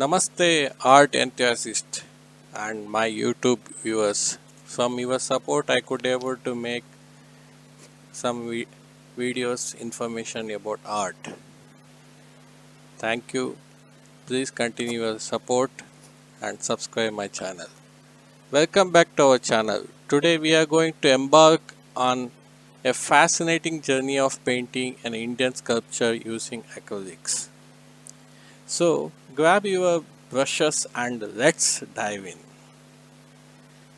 Namaste art enthusiasts and my YouTube viewers. From your support I could able to make some videos information about art. Thank you. Please continue your support and subscribe my channel. Welcome back to our channel. Today we are going to embark on a fascinating journey of painting an Indian sculpture using acrylics. So grab your brushes and let's dive in.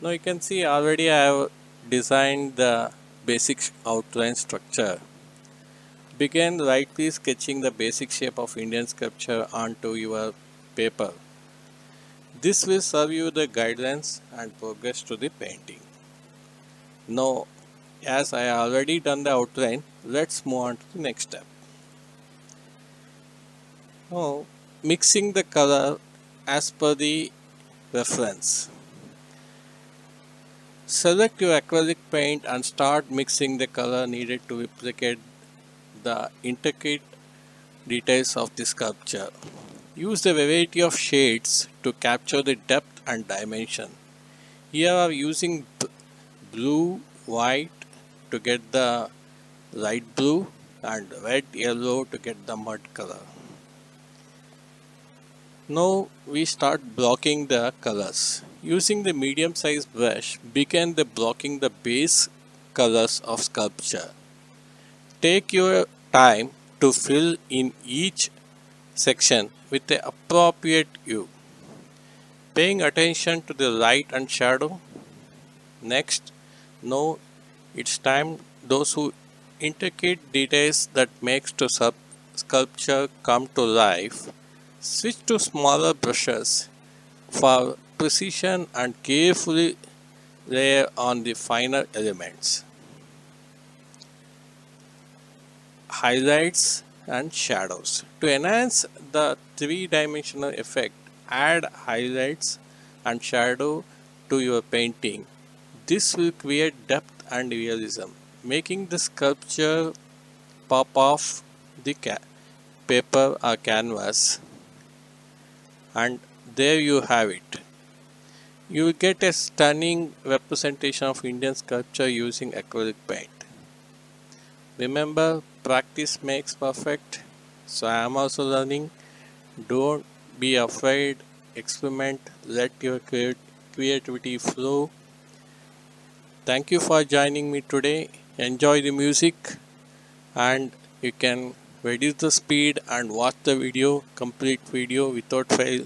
Now you can see already I have designed the basic outline structure. Begin lightly sketching the basic shape of Indian sculpture onto your paper. This will serve you the guidelines and progress to the painting. Now as I already done the outline, let's move on to the next step. Now mixing the color as per the reference. Select your acrylic paint and start mixing the color needed to replicate the intricate details of the sculpture. Use the variety of shades to capture the depth and dimension. Here I am using blue, white to get the light blue and red, yellow to get the mud color. Now we start blocking the colors. Using the medium sized brush, begin the blocking the base colors of sculpture. Take your time to fill in each section with the appropriate hue, paying attention to the light and shadow. Next, now it's time those who intricate details that makes the sculpture come to life. Switch to smaller brushes for precision and carefully layer on the finer elements, highlights and shadows. To enhance the three-dimensional effect, add highlights and shadow to your painting. This will create depth and realism, making the sculpture pop off the paper or canvas. And there you have it. You will get a stunning representation of Indian sculpture using acrylic paint. Remember, practice makes perfect. So I am also learning. Don't be afraid. Experiment. Let your creativity flow. Thank you for joining me today. Enjoy the music, and you can reduce the speed and watch the video, complete video without fail.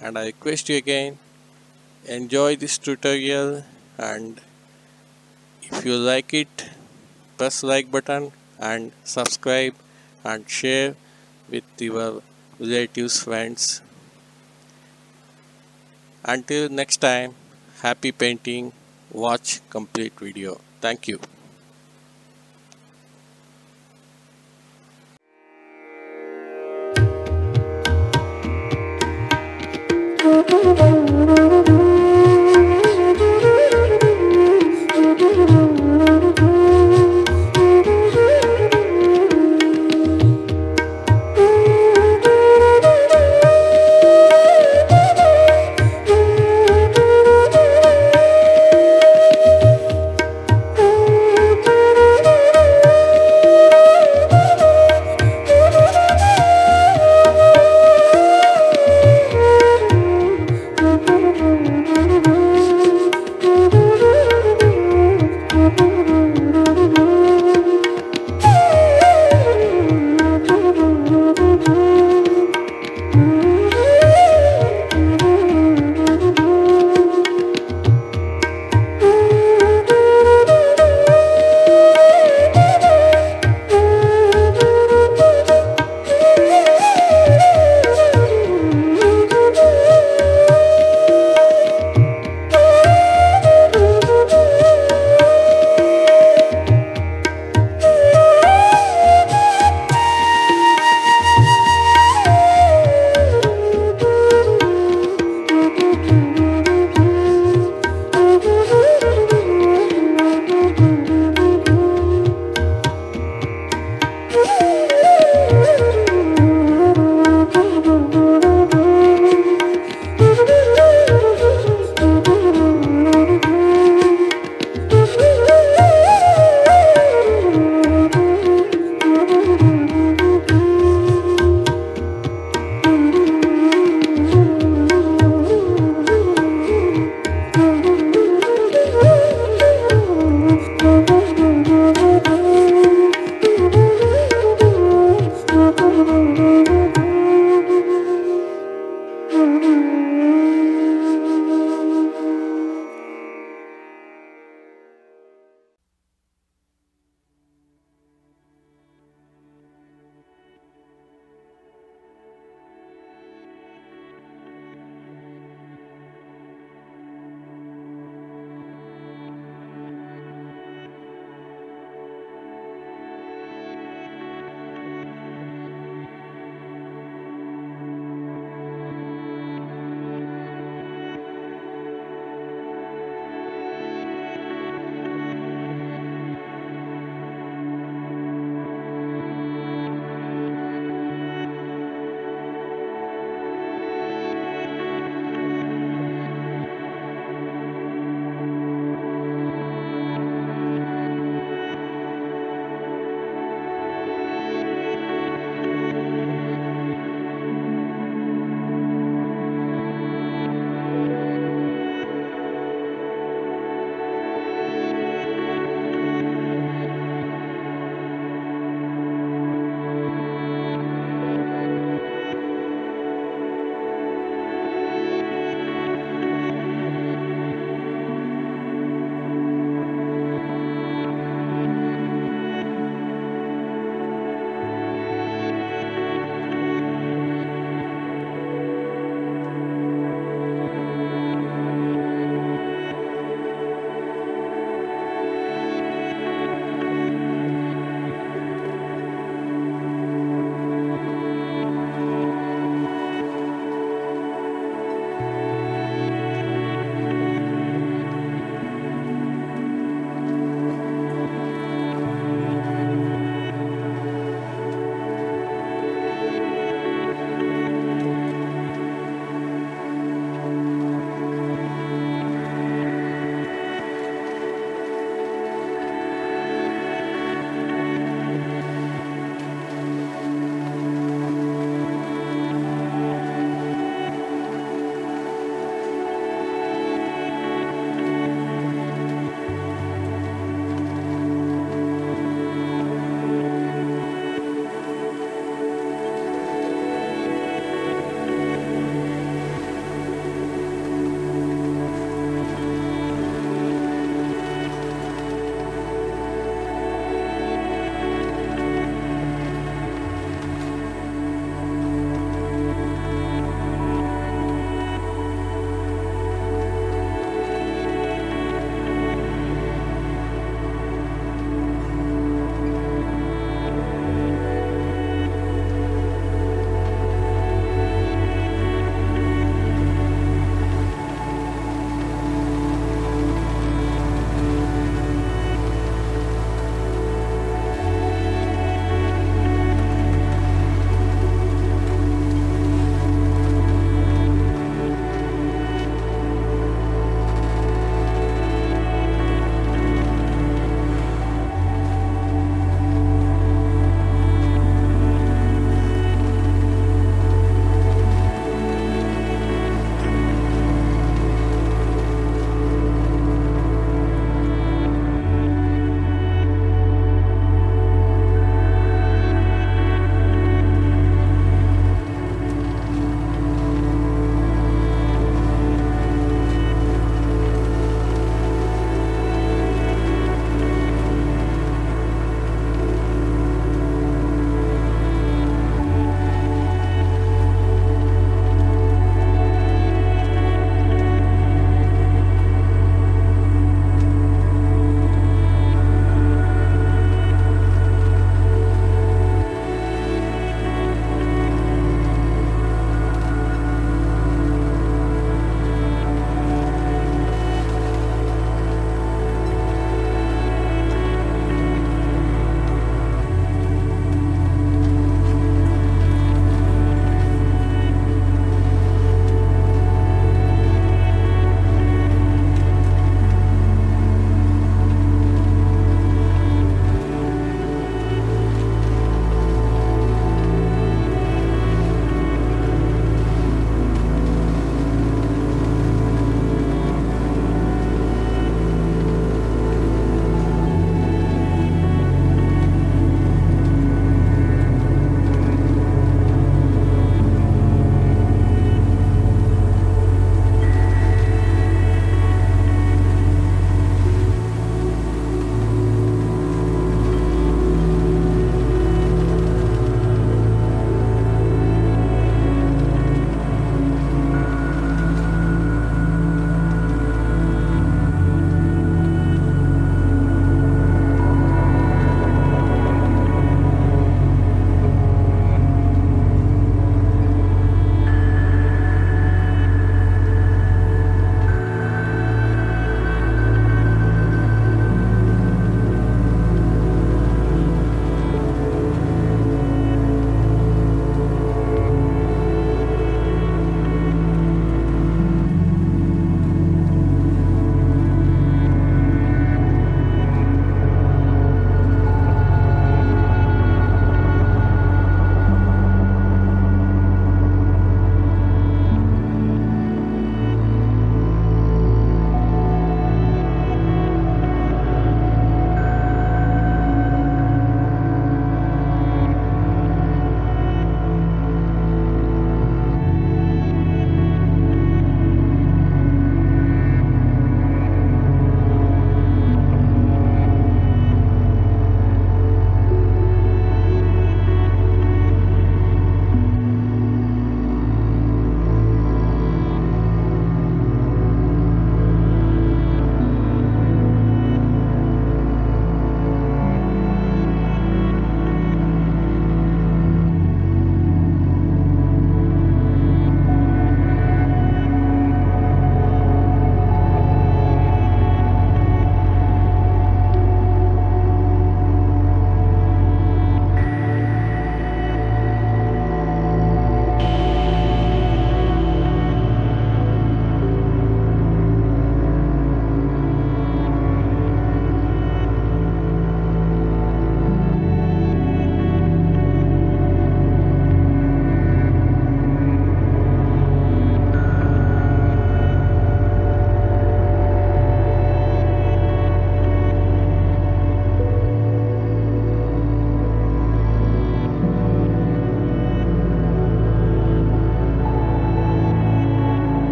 And I request you again, enjoy this tutorial, and if you like it, press like button and subscribe and share with your relatives, friends. Until next time, happy painting, watch complete video. Thank you.